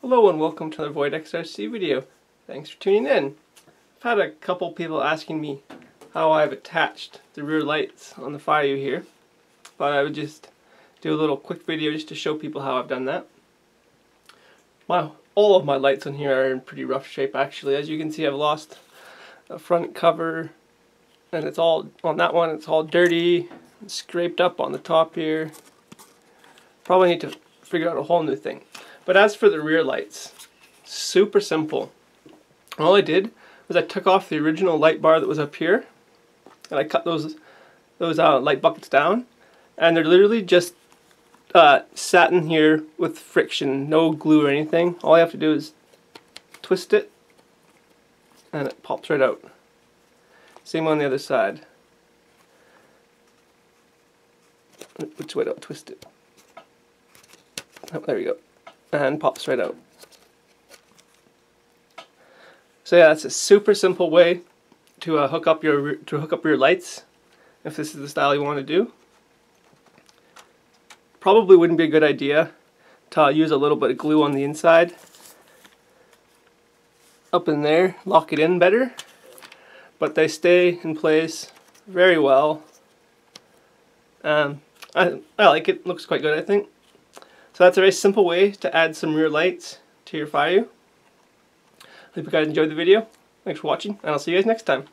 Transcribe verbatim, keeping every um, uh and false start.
Hello and welcome to another Void X R C video. Thanks for tuning in. I've had a couple people asking me how I've attached the rear lights on the Fire U here. But I would just do a little quick video just to show people how I've done that. My, all of my lights on here are in pretty rough shape actually. As you can see, I've lost a front cover and it's all on that one, it's all dirty, it's scraped up on the top here. Probably need to figure out a whole new thing. But as for the rear lights, super simple. All I did was I took off the original light bar that was up here, and I cut those those uh, light buckets down, and they're literally just uh, satin here with friction, no glue or anything. All I have to do is twist it, and it pops right out. Same on the other side. Which way do I twist it? Oh, there we go. And pops right out. So yeah, that's a super simple way to uh, hook up your to hook up your lights. If this is the style you want to do, probably wouldn't be a good idea to uh, use a little bit of glue on the inside, up in there, lock it in better. But they stay in place very well. Um, I I like it. Looks quite good, I think. So that's a very simple way to add some rear lights to your Fire U. Hope you guys enjoyed the video. Thanks for watching, and I'll see you guys next time.